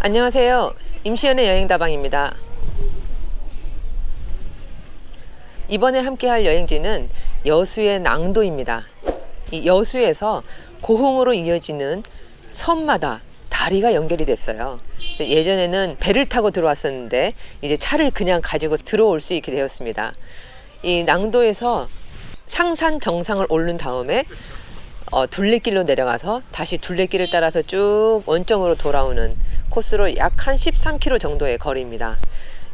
안녕하세요. 임시연의 여행다방입니다. 이번에 함께할 여행지는 여수의 낭도입니다. 이 여수에서 고흥으로 이어지는 섬마다 다리가 연결이 됐어요. 예전에는 배를 타고 들어왔었는데 이제 차를 그냥 가지고 들어올 수 있게 되었습니다. 이 낭도에서 상산 정상을 오른 다음에 둘레길로 내려가서 다시 둘레길을 따라서 쭉 원점으로 돌아오는 코스로 약 한 13km 정도의 거리입니다.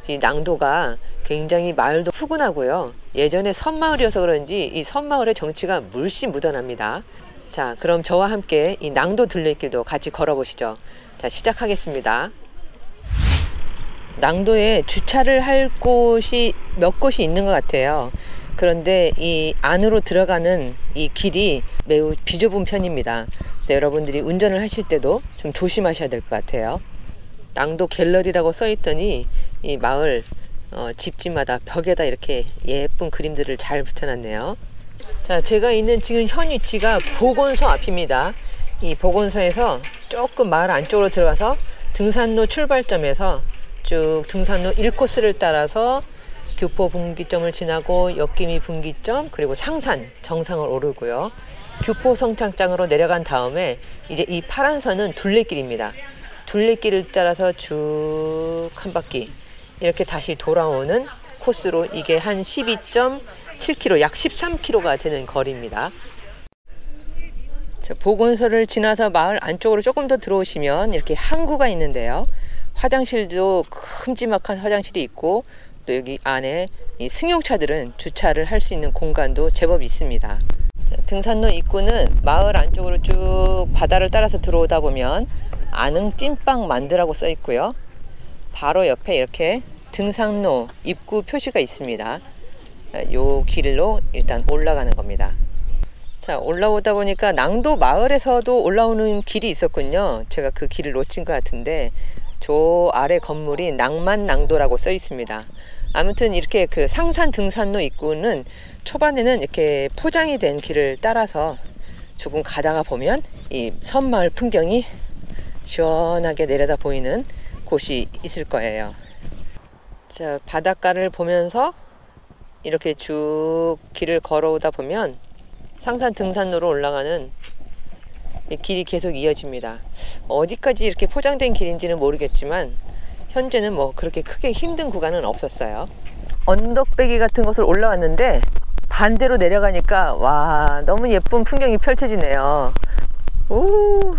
이 낭도가 굉장히 마을도 푸근하고요. 예전에 섬마을이어서 그런지 이 섬마을의 정취가 물씬 묻어납니다. 자, 그럼 저와 함께 이 낭도 둘레길도 같이 걸어보시죠. 자, 시작하겠습니다. 낭도에 주차를 할 곳이 몇 곳이 있는 것 같아요. 그런데 이 안으로 들어가는 이 길이 매우 비좁은 편입니다. 여러분들이 운전을 하실 때도 좀 조심하셔야 될 것 같아요. 낭도 갤러리라고 써있더니 이 마을 집집마다 벽에다 이렇게 예쁜 그림들을 잘 붙여놨네요. 자, 제가 있는 지금 현 위치가 보건소 앞입니다. 이 보건소에서 조금 마을 안쪽으로 들어가서 등산로 출발점에서 쭉 등산로 1코스를 따라서 규포 분기점을 지나고 역기미 분기점 그리고 상산 정상을 오르고요. 규포 성창장으로 내려간 다음에 이제 이 파란 선은 둘레길입니다. 둘레길을 따라서 쭉 한 바퀴 이렇게 다시 돌아오는 코스로 이게 한 12.7km 약 13km가 되는 거리입니다. 자, 보건소를 지나서 마을 안쪽으로 조금 더 들어오시면 이렇게 항구가 있는데요. 화장실도 큼지막한 화장실이 있고 또 여기 안에 이 승용차들은 주차를 할 수 있는 공간도 제법 있습니다. 자, 등산로 입구는 마을 안쪽으로 쭉 바다를 따라서 들어오다 보면 안흥 찐빵 만두라고 써 있고요. 바로 옆에 이렇게 등산로 입구 표시가 있습니다. 요 길로 일단 올라가는 겁니다. 자, 올라오다 보니까 낭도 마을에서도 올라오는 길이 있었군요. 제가 그 길을 놓친 것 같은데 저 아래 건물이 낭만낭도라고 써 있습니다. 아무튼 이렇게 그 상산 등산로 입구는 초반에는 이렇게 포장이 된 길을 따라서 조금 가다가 보면 이 섬마을 풍경이 시원하게 내려다 보이는 곳이 있을 거예요. 자, 바닷가를 보면서 이렇게 쭉 길을 걸어오다 보면 상산 등산로로 올라가는 길이 계속 이어집니다. 어디까지 이렇게 포장된 길인지는 모르겠지만 현재는 뭐 그렇게 크게 힘든 구간은 없었어요. 언덕배기 같은 것을 올라왔는데 반대로 내려가니까 와, 너무 예쁜 풍경이 펼쳐지네요. 우,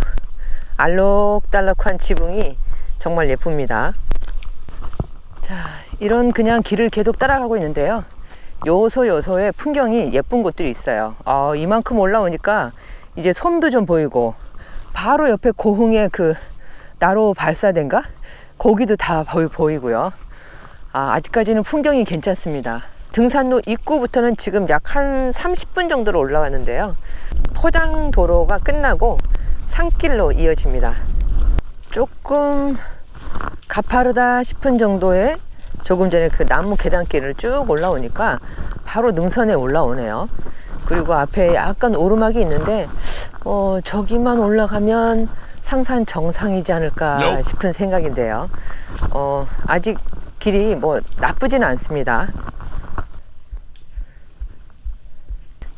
알록달록한 지붕이 정말 예쁩니다. 자, 이런 그냥 길을 계속 따라가고 있는데요. 요소요소의 풍경이 예쁜 곳들이 있어요. 이만큼 올라오니까 이제 섬도 좀 보이고 바로 옆에 고흥의 그 나로 발사된가? 거기도 다 보이고요. 아직까지는 풍경이 괜찮습니다. 등산로 입구부터는 지금 약 한 30분 정도로 올라왔는데요. 포장도로가 끝나고 산길로 이어집니다. 조금 가파르다 싶은 정도의 조금 전에 그 나무 계단길을 쭉 올라오니까 바로 능선에 올라오네요. 그리고 앞에 약간 오르막이 있는데 저기만 올라가면 상산 정상이지 않을까 싶은 생각인데요. 아직 길이 뭐 나쁘지는 않습니다.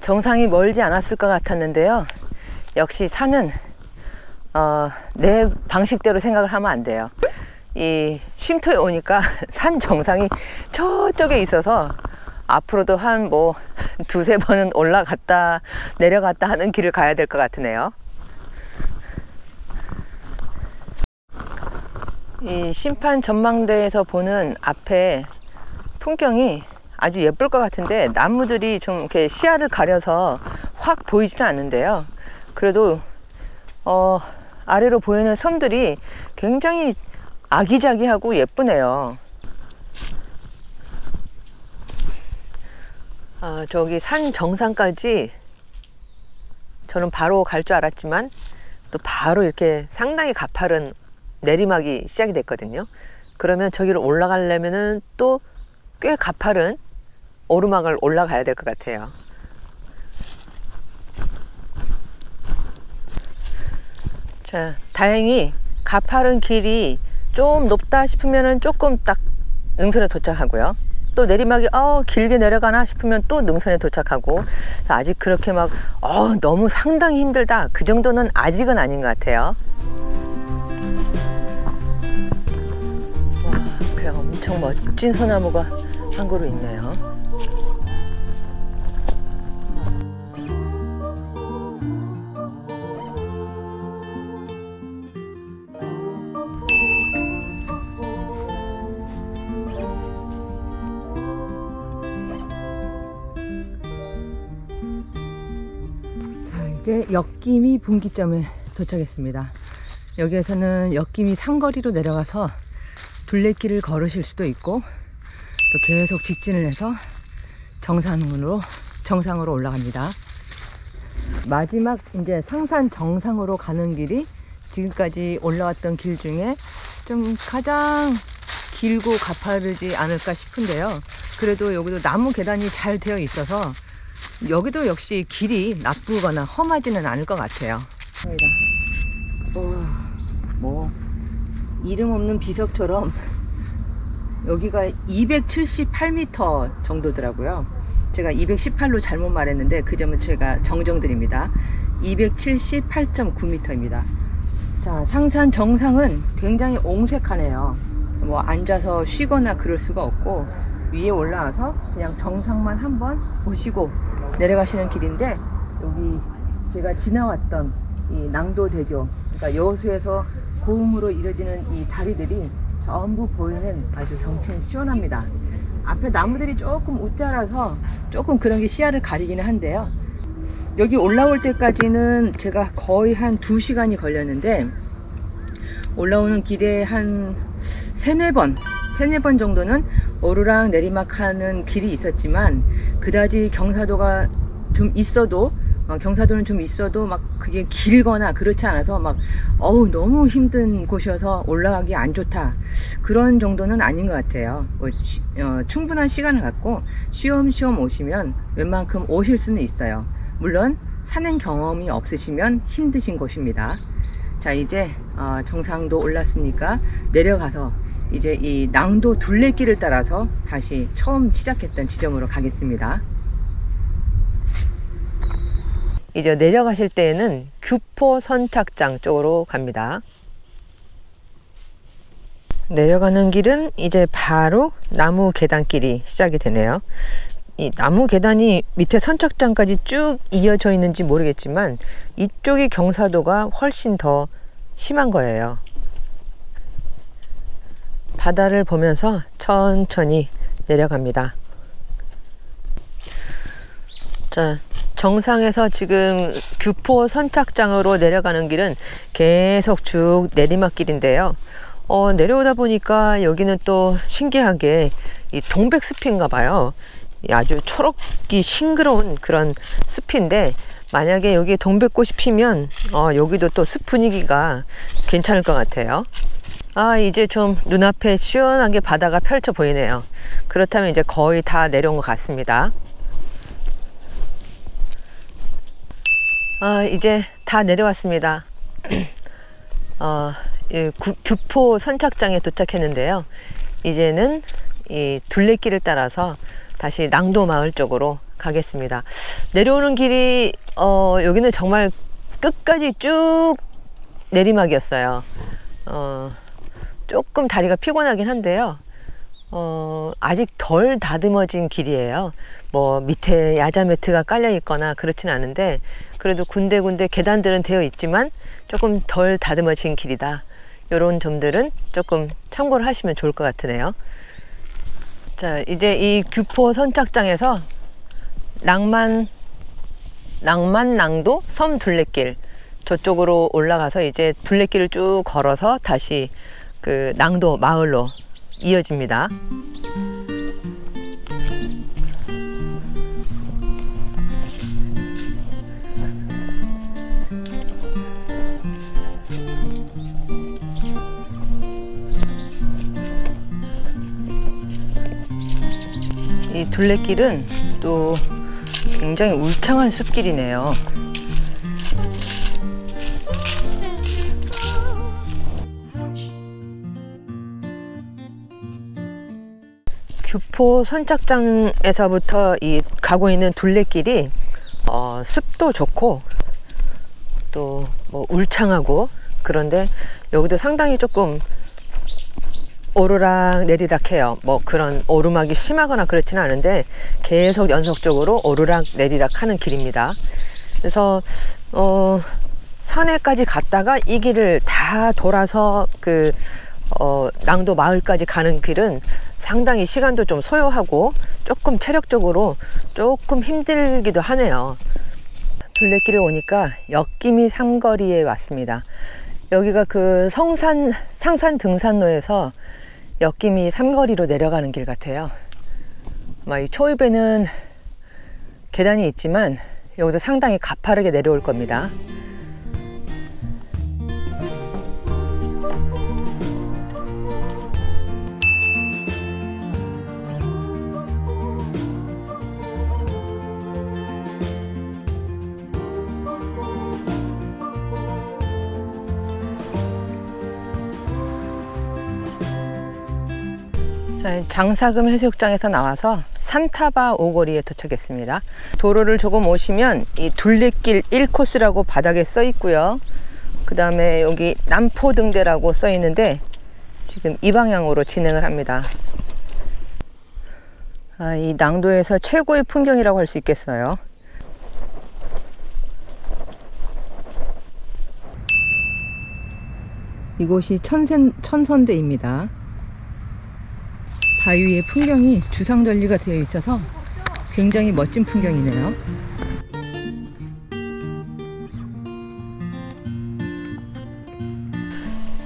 정상이 멀지 않았을 것 같았는데요. 역시 산은 내 방식대로 생각을 하면 안 돼요. 이 쉼터에 오니까 산 정상이 저쪽에 있어서 앞으로도 한 뭐 두세 번은 올라갔다 내려갔다 하는 길을 가야 될 것 같으네요. 이 심판 전망대에서 보는 앞에 풍경이 아주 예쁠 것 같은데 나무들이 좀 이렇게 시야를 가려서 확 보이지는 않는데요. 그래도 아래로 보이는 섬들이 굉장히 아기자기하고 예쁘네요. 저기 산 정상까지 저는 바로 갈 줄 알았지만 또 바로 이렇게 상당히 가파른 내리막이 시작이 됐거든요. 그러면 저기를 올라가려면은 또 꽤 가파른 오르막을 올라가야 될 것 같아요. 자, 다행히 가파른 길이 좀 높다 싶으면은 조금 딱 능선에 도착하고요. 또 내리막이 길게 내려가나 싶으면 또 능선에 도착하고, 아직 그렇게 막 너무 상당히 힘들다 그 정도는 아직은 아닌 것 같아요. 와, 그 엄청 멋진 소나무가 한 그루 있네요. 역기미 분기점에 도착했습니다. 여기에서는 역기미 산거리로 내려가서 둘레길을 걸으실 수도 있고, 또 계속 직진을 해서 정상으로 올라갑니다. 마지막 이제 상산 정상으로 가는 길이 지금까지 올라왔던 길 중에 좀 가장 길고 가파르지 않을까 싶은데요. 그래도 여기도 나무 계단이 잘 되어 있어서 여기도 역시 길이 나쁘거나 험하지는 않을 것 같아요. 뭐 이름 없는 비석처럼 여기가 278m 정도더라고요. 제가 218로 잘못 말했는데 그 점은 제가 정정드립니다. 278.9m입니다. 자, 상산 정상은 굉장히 옹색하네요. 뭐 앉아서 쉬거나 그럴 수가 없고, 위에 올라와서 그냥 정상만 한번 보시고 내려가시는 길인데, 여기 제가 지나왔던 이 낭도 대교, 그러니까 여수에서 고흥으로 이어지는 이 다리들이 전부 보이는 아주 경치는 시원합니다. 앞에 나무들이 조금 웃자라서 조금 그런 게 시야를 가리기는 한데요. 여기 올라올 때까지는 제가 거의 한 2시간이 걸렸는데, 올라오는 길에 한 3-4번 정도는 오르락 내리막 하는 길이 있었지만, 그다지 경사도가 좀 있어도 막 그게 길거나 그렇지 않아서 막 너무 힘든 곳이어서 올라가기 안 좋다 그런 정도는 아닌 것 같아요. 충분한 시간을 갖고 쉬엄쉬엄 오시면 웬만큼 오실 수는 있어요. 물론 산행 경험이 없으시면 힘드신 곳입니다. 자, 이제 정상도 올랐으니까 내려가서 이제 이 낭도 둘레길을 따라서 다시 처음 시작했던 지점으로 가겠습니다. 이제 내려가실 때에는 규포 선착장 쪽으로 갑니다. 내려가는 길은 이제 바로 나무 계단길이 시작이 되네요. 이 나무 계단이 밑에 선착장까지 쭉 이어져 있는지 모르겠지만 이쪽이 경사도가 훨씬 더 심한 거예요. 바다를 보면서 천천히 내려갑니다. 자, 정상에서 지금 규포 선착장으로 내려가는 길은 계속 쭉 내리막길인데요. 내려오다 보니까 여기는 또 신기하게 이 동백숲인가 봐요. 아주 초록이 싱그러운 그런 숲인데, 만약에 여기 동백꽃이 피면 여기도 또 숲 분위기가 괜찮을 것 같아요. 아, 이제 좀 눈앞에 시원하게 바다가 펼쳐 보이네요. 그렇다면 이제 거의 다 내려온 것 같습니다. 아, 이제 다 내려왔습니다. 규포 선착장에 도착했는데요. 이제는 이 둘레길을 따라서 다시 낭도 마을 쪽으로 가겠습니다. 내려오는 길이 여기는 정말 끝까지 쭉 내리막이었어요. 조금 다리가 피곤하긴 한데요. 아직 덜 다듬어진 길이에요. 뭐 밑에 야자 매트가 깔려 있거나 그렇진 않은데, 그래도 군데군데 계단들은 되어 있지만 조금 덜 다듬어진 길이다, 요런 점들은 조금 참고를 하시면 좋을 것 같으네요. 자, 이제 이 규포 선착장에서 낭도 섬 둘레길 저쪽으로 올라가서 이제 둘레길을 쭉 걸어서 다시 그 낭도 마을로 이어집니다. 둘레길은 또 굉장히 울창한 숲길이네요. 규포 선착장에서부터 이 가고 있는 둘레길이 숲도 좋고 또 뭐 울창하고, 그런데 여기도 상당히 조금 오르락 내리락 해요. 뭐 그런 오르막이 심하거나 그렇지는 않은데 계속 연속적으로 오르락 내리락 하는 길입니다. 그래서 산에까지 갔다가 이 길을 다 돌아서 그 낭도 마을까지 가는 길은 상당히 시간도 좀 소요하고 조금 체력적으로 조금 힘들기도 하네요. 둘레길을 오니까 역기미 삼거리에 왔습니다. 여기가 그 상산 등산로에서 역기미 삼거리로 내려가는 길 같아요. 아마 이 초입에는 계단이 있지만 여기도 상당히 가파르게 내려올 겁니다. 장사금 해수욕장에서 나와서 산타바 오거리에 도착했습니다. 도로를 조금 오시면 이 둘레길 1코스라고 바닥에 써 있고요. 그 다음에 여기 남포등대라고 써 있는데 지금 이 방향으로 진행을 합니다. 이 낭도에서 최고의 풍경이라고 할 수 있겠어요. 이곳이 천선대입니다. 바위의 풍경이 주상절리가 되어 있어서 굉장히 멋진 풍경이네요.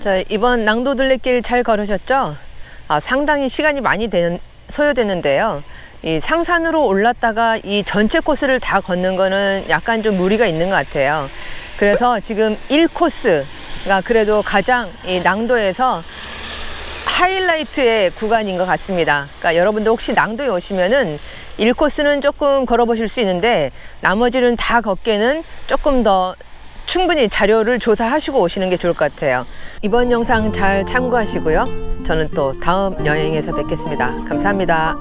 자, 이번 낭도 둘레길 잘 걸으셨죠? 상당히 시간이 많이 소요되는데요. 이 상산으로 올랐다가 이 전체 코스를 다 걷는 거는 약간 좀 무리가 있는 것 같아요. 그래서 지금 1코스가 그래도 가장 이 낭도에서 하이라이트의 구간인 것 같습니다. 그러니까 여러분도 혹시 낭도에 오시면은 1코스는 조금 걸어보실 수 있는데 나머지는 다 걷기에는 조금 더 충분히 자료를 조사하시고 오시는 게 좋을 것 같아요. 이번 영상 잘 참고하시고요. 저는 또 다음 여행에서 뵙겠습니다. 감사합니다.